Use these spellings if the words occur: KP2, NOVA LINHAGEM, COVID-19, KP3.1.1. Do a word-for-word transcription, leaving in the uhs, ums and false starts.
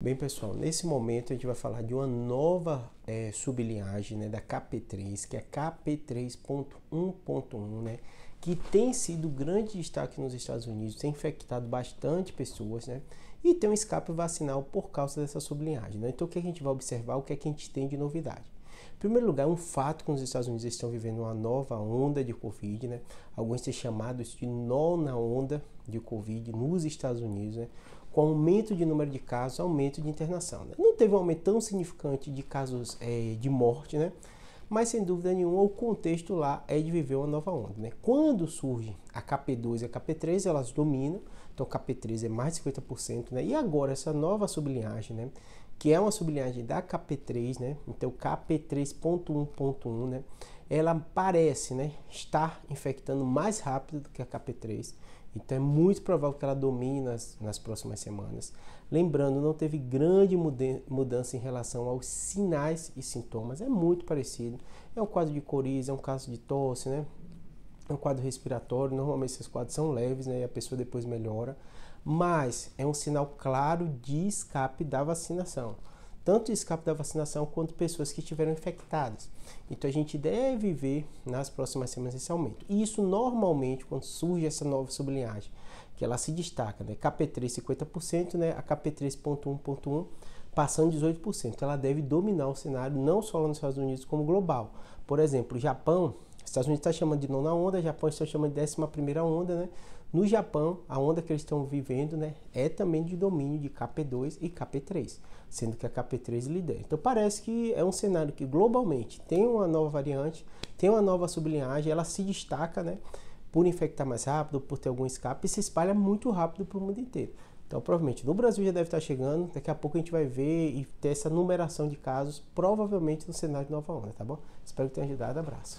Bem, pessoal, nesse momento a gente vai falar de uma nova é, sublinhagem, né, da K P três, que é a K P três ponto um ponto um, né, que tem sido grande destaque nos Estados Unidos, tem infectado bastante pessoas, né, e tem um escape vacinal por causa dessa sublinhagem, né? Então, o que a gente vai observar, o que é que a gente tem de novidade? Em primeiro lugar, um fato que os Estados Unidos estão vivendo uma nova onda de Covid, né? Alguns têm chamado isso de nona onda de Covid nos Estados Unidos, né? Com aumento de número de casos, aumento de internação, né? Não teve um aumento tão significante de casos é, de morte, né? Mas, sem dúvida nenhuma, o contexto lá é de viver uma nova onda, né? Quando surge a K P dois e a K P três, elas dominam. Então, a K P três é mais de cinquenta por cento, né? E agora, essa nova sublinhagem, né? Que é uma sublinhagem da K P três, né? Então, K P três ponto um ponto um, né? Ela parece, né, estar infectando mais rápido do que a K P três. Então, é muito provável que ela domine nas, nas próximas semanas. Lembrando, não teve grande mudança em relação aos sinais e sintomas. É muito parecido. É um quadro de coriza, é um caso de tosse, né? É um quadro respiratório. Normalmente, esses quadros são leves, né? E a pessoa depois melhora. Mas é um sinal claro de escape da vacinação. Tanto de escape da vacinação quanto pessoas que estiveram infectadas. Então a gente deve ver nas próximas semanas esse aumento. E isso normalmente quando surge essa nova sublinhagem, que ela se destaca, né? K P três cinquenta por cento, né? A K P três ponto um ponto um passando dezoito por cento. Ela deve dominar o cenário não só lá nos Estados Unidos como global. Por exemplo, o Japão, Estados Unidos está chamando de nona onda, o Japão está chamando de décima primeira onda, né? No Japão, a onda que eles estão vivendo, né, é também de domínio de K P dois e K P três, sendo que a K P três lidera. Então parece que é um cenário que globalmente tem uma nova variante, tem uma nova sublinhagem, ela se destaca, né, por infectar mais rápido, por ter algum escape e se espalha muito rápido para o mundo inteiro. Então, provavelmente, no Brasil já deve estar chegando, daqui a pouco a gente vai ver e ter essa numeração de casos, provavelmente no cenário de nova onda, tá bom? Espero que tenha ajudado, abraço.